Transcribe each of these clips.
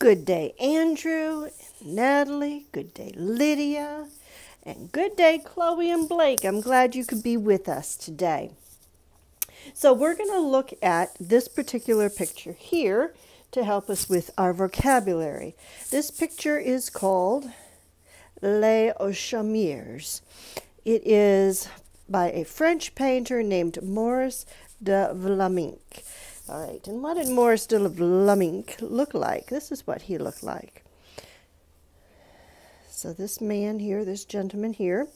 Good day, Andrew, and Natalie. Good day, Lydia. And good day, Chloe and Blake. I'm glad you could be with us today. So we're going to look at this particular picture here to help us with our vocabulary. This picture is called Les Chaumieres. It is by a French painter named Maurice de Vlaminck. All right, and what did Maurice de Vlaminck look like? This is what he looked like. So this man here, this gentleman here,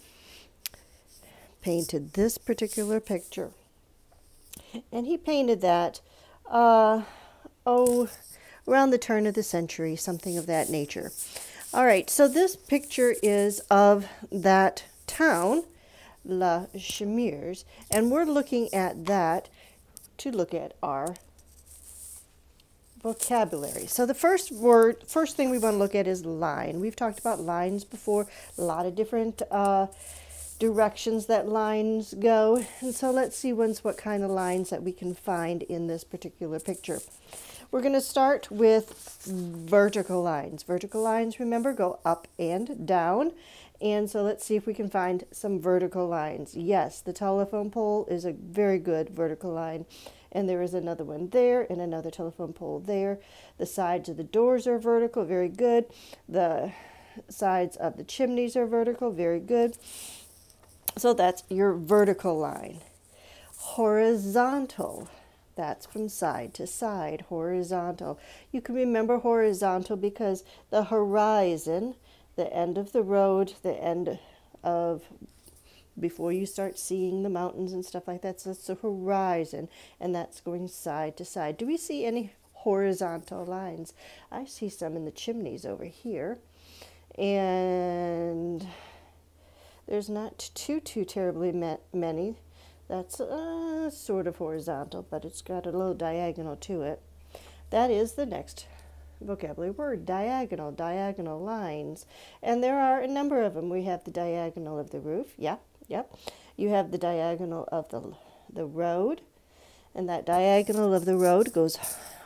painted this particular picture. And he painted that, around the turn of the century, something of that nature. All right, so this picture is of that town, Les Chaumieres, and we're looking at that to look at our vocabulary. So the first thing we want to look at is line. We've talked about lines before, a lot of different directions that lines go. And so let's see what kind of lines that we can find in this particular picture. We're going to start with vertical lines. Vertical lines, remember, go up and down. And so let's see if we can find some vertical lines. Yes, the telephone pole is a very good vertical line. And there is another one there and another telephone pole there. The sides of the doors are vertical, very good. The sides of the chimneys are vertical, very good. So that's your vertical line. Horizontal, that's from side to side, horizontal. You can remember horizontal because the horizon, the end of the road, the end of before you start seeing the mountains and stuff like that. So that's the horizon, and that's going side to side. Do we see any horizontal lines? I see some in the chimneys over here. And there's not too terribly many. That's sort of horizontal, but it's got a little diagonal to it. That is the next vocabulary word, diagonal, diagonal lines. And there are a number of them. We have the diagonal of the roof. Yep. You have the diagonal of the road, and that diagonal of the road goes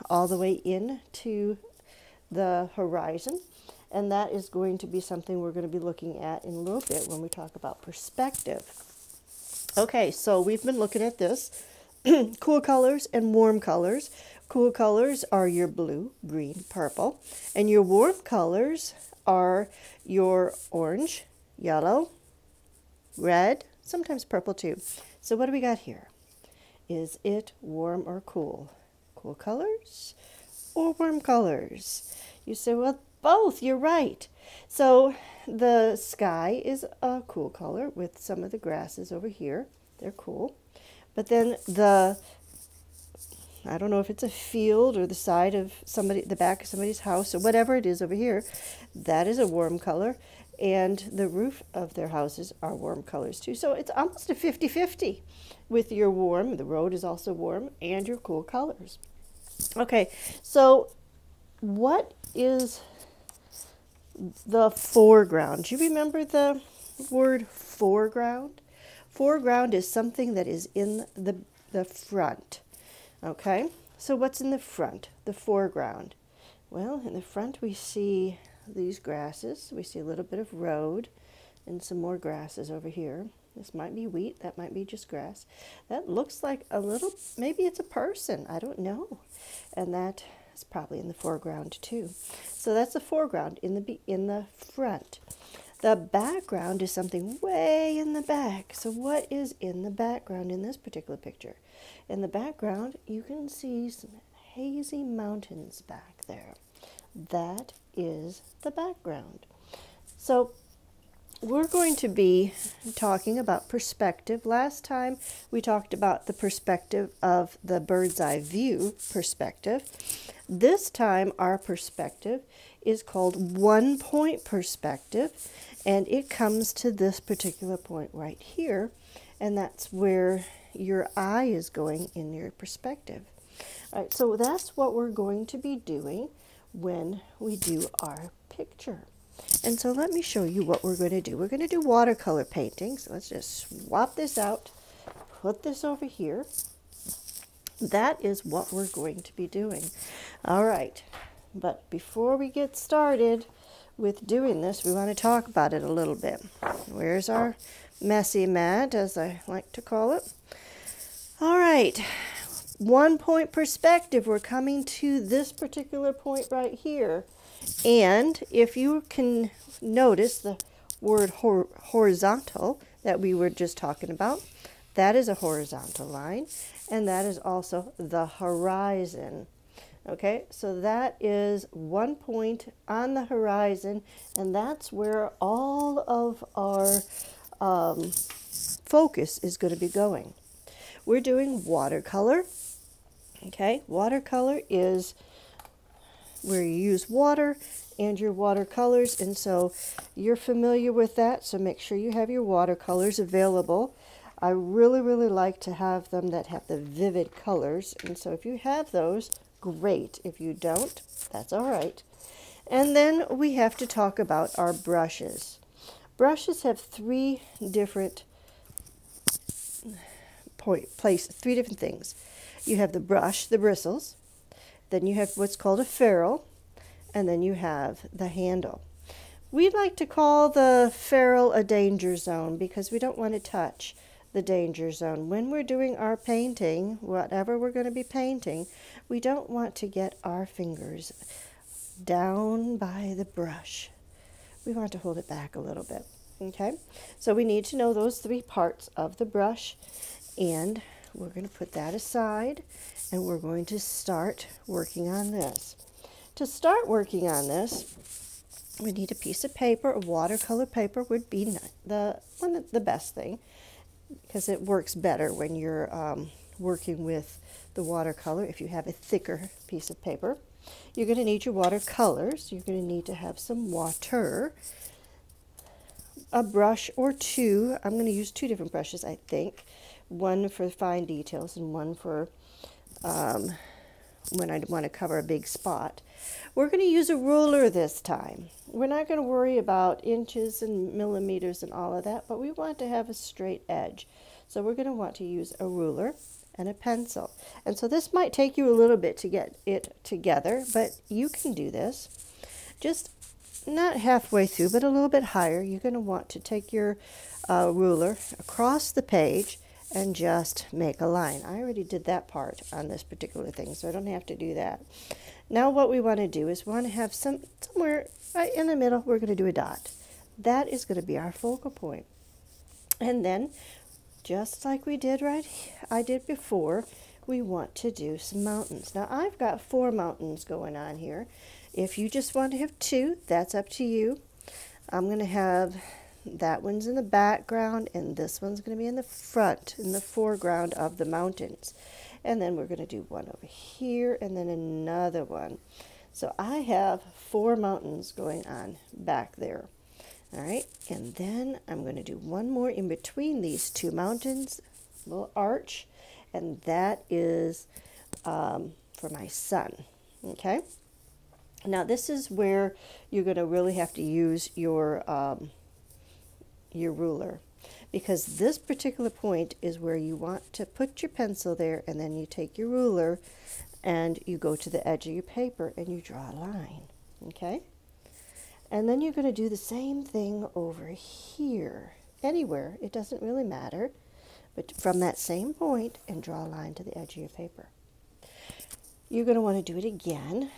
all the way into the horizon. And that is going to be something we're going to be looking at in a little bit when we talk about perspective. Okay, so we've been looking at this. Cool colors and warm colors. Cool colors are your blue, green, purple, and your warm colors are your orange, yellow, red, sometimes purple too. So what do we got here? Is it warm or cool? Cool colors or warm colors? You say, well, both, you're right. So the sky is a cool color with some of the grasses over here. They're cool. But then the, I don't know if it's a field or the side of somebody, the back of somebody's house or whatever it is over here, that is a warm color. And the roof of their houses are warm colors too. So it's almost a 50-50 with your warm, the road is also warm, and your cool colors. Okay, so what is the foreground? Do you remember the word foreground? Foreground is something that is in the front. Okay, so what's in the front? The foreground. Well, in the front we see these grasses. We see a little bit of road and some more grasses over here. This might be wheat. That might be just grass. That looks like a little, maybe it's a person. I don't know. And that is probably in the foreground too. So that's the foreground in the front. The background is something way in the back. So what is in the background in this particular picture? In the background, you can see some hazy mountains back there. That is the background. So we're going to be talking about perspective. Last time we talked about the perspective of the bird's eye view perspective. This time our perspective is called one-point perspective, and it comes to this particular point right here, and that's where your eye is going in your perspective. All right, so that's what we're going to be doing when we do our picture. And so let me show you what we're going to do. We're going to do watercolor painting. So let's just swap this out, put this over here. That is what we're going to be doing. All right, But before we get started with doing this, we want to talk about it a little bit. Where's our messy mat, as I like to call it? All right, 1 point perspective. We're coming to this particular point right here. And if you can notice the word horizontal that we were just talking about, that is a horizontal line, and that is also the horizon. Okay, so that is 1 point on the horizon, and that's where all of our focus is going to be going. We're doing watercolor. Okay, watercolor is where you use water and your watercolors, and so you're familiar with that, so make sure you have your watercolors available. I really, really like to have them that have the vivid colors, and so if you have those, great. If you don't, that's all right. And then we have to talk about our brushes. Brushes have three different things. You have the brush, the bristles, then you have what's called a ferrule, and then you have the handle. We like to call the ferrule a danger zone because we don't want to touch the danger zone. When we're doing our painting, whatever we're going to be painting, we don't want to get our fingers down by the brush. We want to hold it back a little bit, okay? So we need to know those three parts of the brush, and we're going to put that aside, and we're going to start working on this. To start working on this, we need a piece of paper. A watercolor paper would be the best thing, because it works better when you're working with the watercolor. If you have a thicker piece of paper, you're going to need your watercolors. You're going to need to have some water, a brush or two. I'm going to use two different brushes, I think. One for fine details and one for when I want to cover a big spot. We're going to use a ruler this time. We're not going to worry about inches and millimeters and all of that, but we want to have a straight edge. So we're going to want to use a ruler and a pencil. And so this might take you a little bit to get it together, but you can do this. Just not halfway through, but a little bit higher. You're going to want to take your ruler across the page and just make a line. I already did that part on this particular thing, so I don't have to do that. Now what we want to do is we want to have somewhere right in the middle, we're going to do a dot. That is going to be our focal point. And then, just like we did I did before, we want to do some mountains. Now I've got four mountains going on here. If you just want to have two, that's up to you. I'm going to have that one's in the background, and this one's going to be in the front, in the foreground of the mountains. And then we're going to do one over here, and then another one. So I have four mountains going on back there. All right, and then I'm going to do one more in between these two mountains, a little arch, and that is for my sun. Okay, now this is where you're going to really have to use your ruler, because this particular point is where you want to put your pencil there, and then you take your ruler and you go to the edge of your paper and you draw a line. Okay, and then you're going to do the same thing over here, anywhere, it doesn't really matter, but from that same point, and draw a line to the edge of your paper. You're going to want to do it again,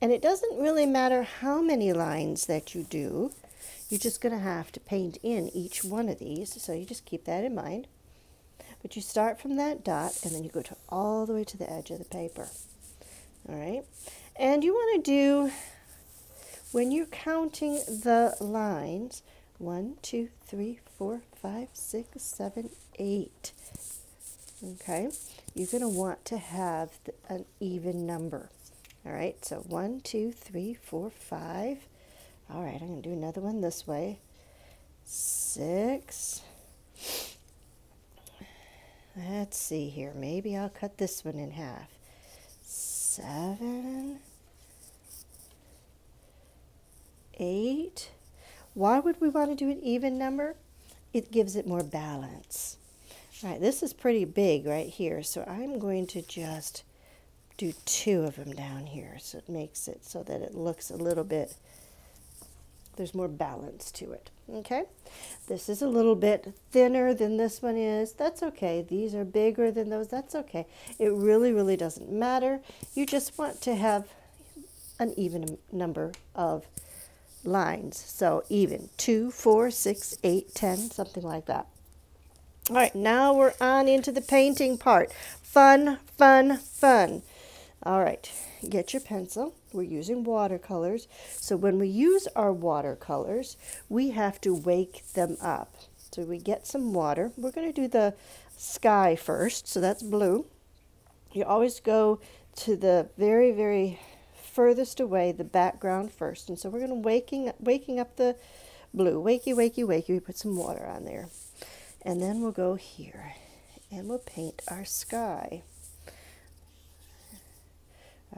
and it doesn't really matter how many lines that you do. You're just going to have to paint in each one of these, so you just keep that in mind. But you start from that dot, and then you go to all the way to the edge of the paper. All right, and you want to do, when you're counting the lines, 1, 2, 3, 4, 5, 6, 7, 8. Okay, you're going to want to have an even number. All right, so 1, 2, 3, 4, 5. All right, I'm going to do another one this way. 6. Let's see here. Maybe I'll cut this one in half. 7. 8. Why would we want to do an even number? It gives it more balance. All right, this is pretty big right here, so I'm going to just do two of them down here, so it makes it so that it looks a little bit, there's more balance to it. Okay, this is a little bit thinner than this one is. That's okay. These are bigger than those. That's okay. It really, really doesn't matter. You just want to have an even number of lines. So even 2, 4, 6, 8, 10, something like that. All right, now we're on into the painting part. Fun, fun, fun. All right, get your pencil. We're using watercolors. So when we use our watercolors, we have to wake them up. So we get some water. We're going to do the sky first. So that's blue. You always go to the very, very furthest away, the background first. And so we're going to waking up the blue. Wakey, wakey, wakey. We put some water on there. And then we'll go here and we'll paint our sky.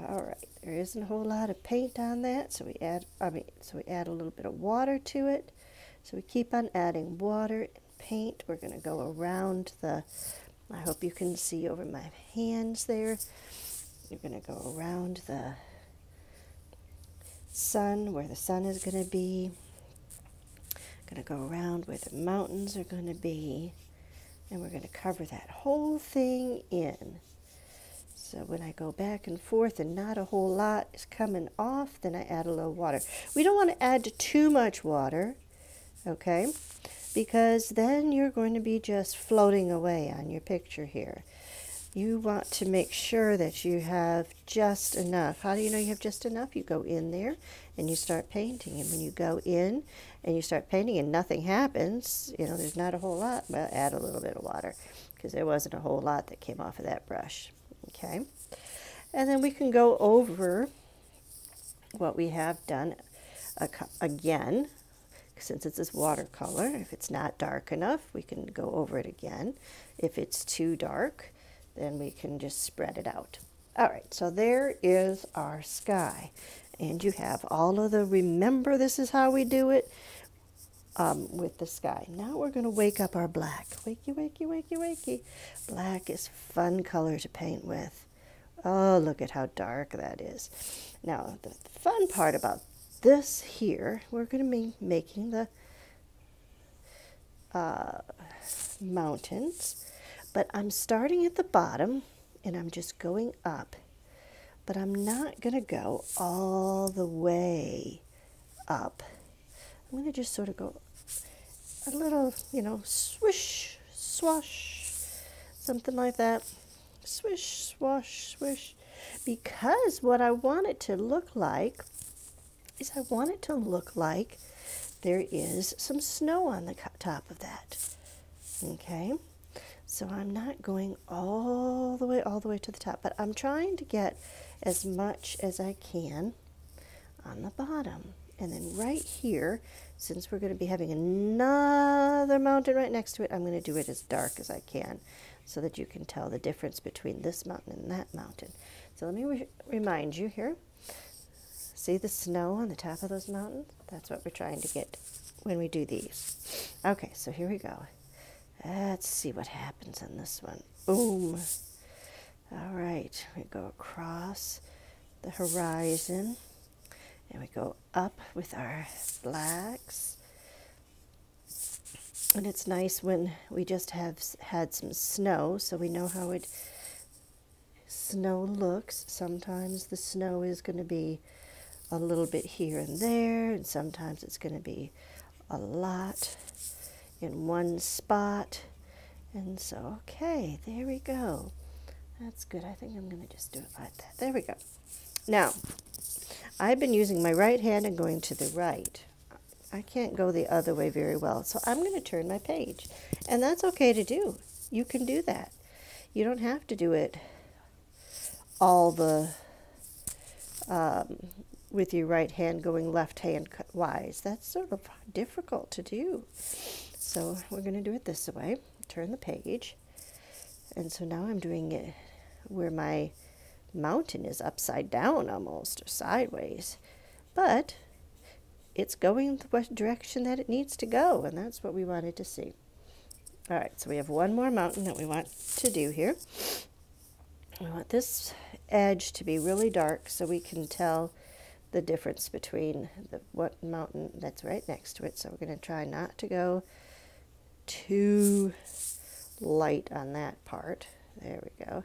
All right, there isn't a whole lot of paint on that, so we add a little bit of water to it. So we keep on adding water and paint. We're going to go around the, I hope you can see over my hands there. You're going to go around the sun, where the sun is going to be. Going to go around where the mountains are going to be. And we're going to cover that whole thing in. So when I go back and forth and not a whole lot is coming off, then I add a little water. We don't want to add too much water, okay? Because then you're going to be just floating away on your picture here. You want to make sure that you have just enough. How do you know you have just enough? You go in there and you start painting. And when you go in and you start painting and nothing happens, you know, there's not a whole lot. Well, add a little bit of water because there wasn't a whole lot that came off of that brush. Okay, and then we can go over what we have done again, since it's this watercolor. If it's not dark enough, we can go over it again. If it's too dark, then we can just spread it out. All right, so there is our sky. And you have all of the, remember this is how we do it, with the sky. Now we're going to wake up our black. Wakey, wakey, wakey, wakey. Black is a fun color to paint with. Oh, look at how dark that is. Now, the fun part about this here, we're going to be making the mountains. But I'm starting at the bottom and I'm just going up, but I'm not going to go all the way up. I'm going to just sort of go a little, you know, swish, swash, something like that. Swish, swash, swish. Because what I want it to look like is I want it to look like there is some snow on the top of that. Okay? So I'm not going all the way to the top, but I'm trying to get as much as I can on the bottom. And then right here, since we're going to be having another mountain right next to it, I'm going to do it as dark as I can so that you can tell the difference between this mountain and that mountain. So let me remind you here. See the snow on the top of those mountains? That's what we're trying to get when we do these. Okay, so here we go. Let's see what happens on this one. Boom. All right, we go across the horizon and we go up with our blacks. And it's nice when we just have had some snow, so we know how it snow looks. Sometimes the snow is going to be a little bit here and there, and sometimes it's going to be a lot in one spot. And so, okay, there we go. That's good. I think I'm going to just do it like that. There we go. Now, I've been using my right hand and going to the right. I can't go the other way very well, so I'm going to turn my page. And that's okay to do. You can do that. You don't have to do it all the with your right hand going left hand wise. That's sort of difficult to do. So we're going to do it this way. Turn the page. And so now I'm doing it where my mountain is upside down almost, or sideways, but it's going the direction that it needs to go, and that's what we wanted to see. All right, so we have one more mountain that we want to do here. I want this edge to be really dark so we can tell the difference between the what mountain that's right next to it. So we're going to try not to go too light on that part. There we go.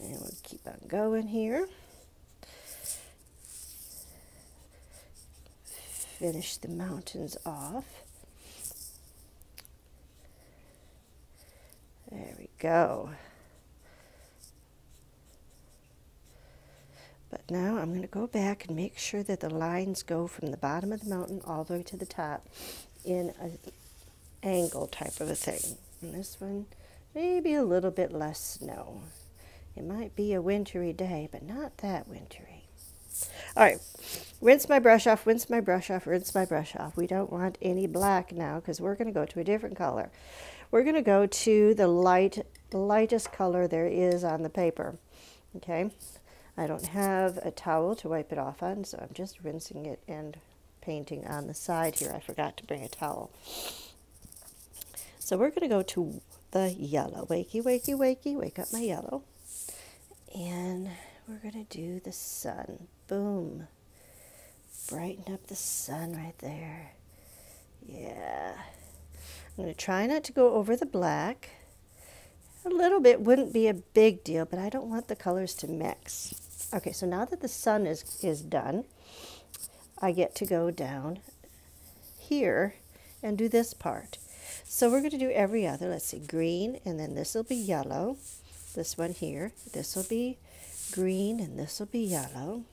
And we'll keep on going here. Finish the mountains off. There we go. But now I'm going to go back and make sure that the lines go from the bottom of the mountain all the way to the top in an angle type of a thing. And this one, maybe a little bit less snow. It might be a wintry day, but not that wintry. All right, rinse my brush off, rinse my brush off, rinse my brush off. We don't want any black now because we're going to go to a different color. We're going to go to the lightest color there is on the paper, okay? I don't have a towel to wipe it off on, so I'm just rinsing it and painting on the side here. I forgot to bring a towel. So we're going to go to the yellow. Wakey, wakey, wakey, wake up my yellow. And we're going to do the sun. Boom. Brighten up the sun right there. Yeah. I'm going to try not to go over the black. A little bit wouldn't be a big deal, but I don't want the colors to mix. Okay, so now that the sun is done, I get to go down here and do this part. So we're going to do every other. Let's see, green, and then this will be yellow. This one here, this will be green, and this will be yellow.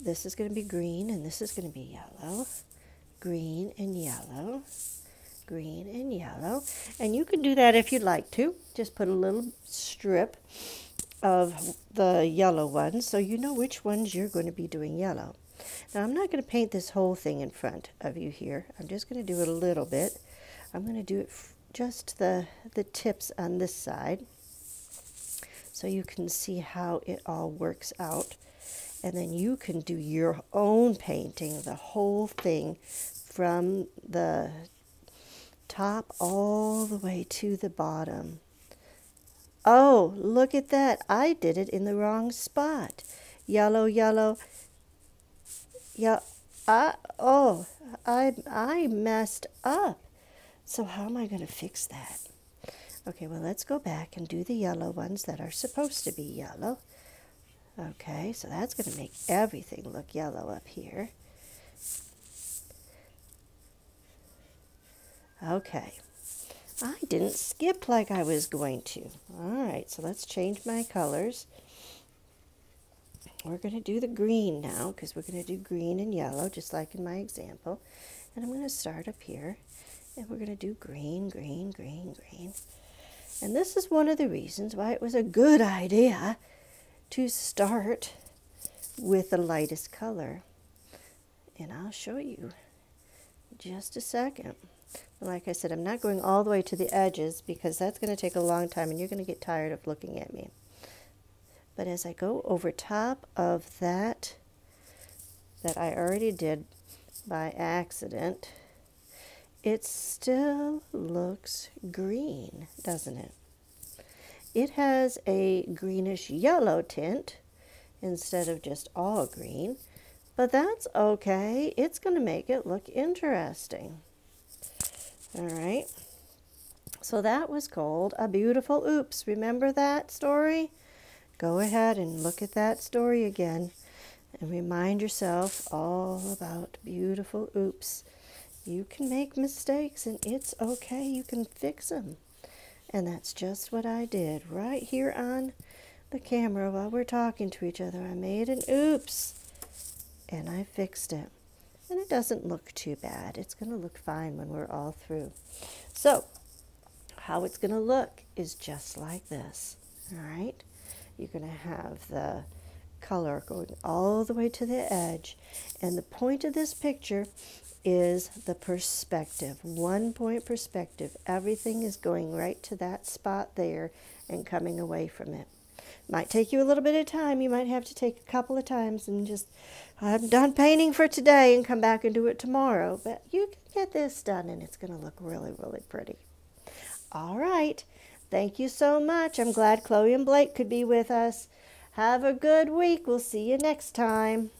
This is going to be green, and this is going to be yellow. Green and yellow. Green and yellow, and you can do that if you'd like to. Just put a little strip of the yellow ones so you know which ones you're going to be doing yellow. Now I'm not going to paint this whole thing in front of you here. I'm just going to do it a little bit. I'm going to do it just the tips on this side so you can see how it all works out, and then you can do your own painting, the whole thing from the top all the way to the bottom. Oh, look at that. I did it in the wrong spot. Yellow, yellow. Yeah, I messed up. So how am I going to fix that? Okay, well, let's go back and do the yellow ones that are supposed to be yellow. Okay, so that's going to make everything look yellow up here. Okay, I didn't skip like I was going to. All right, so let's change my colors. We're going to do the green now because we're going to do green and yellow, just like in my example. And I'm going to start up here, and we're going to do green, green, green, green. And this is one of the reasons why it was a good idea to start with the lightest color. And I'll show you in just a second. Like I said, I'm not going all the way to the edges because that's going to take a long time and you're going to get tired of looking at me. But as I go over top of that I already did by accident, it still looks green, doesn't it? It has a greenish yellow tint instead of just all green, but that's okay. It's going to make it look interesting. All right, so that was called A Beautiful Oops. Remember that story? Go ahead and look at that story again and remind yourself all about beautiful oops. You can make mistakes and it's okay, you can fix them. And that's just what I did right here on the camera while we're talking to each other. I made an oops and I fixed it. And it doesn't look too bad. It's going to look fine when we're all through. So how it's going to look is just like this. All right, you're going to have the color going all the way to the edge, and the point of this picture is the perspective, 1 point perspective. Everything is going right to that spot there and coming away from it. Might take you a little bit of time. You might have to take a couple of times and just, I'm done painting for today, and come back and do it tomorrow. But you can get this done and it's going to look really, really pretty. All right. Thank you so much. I'm glad Chloe and Blake could be with us. Have a good week. We'll see you next time.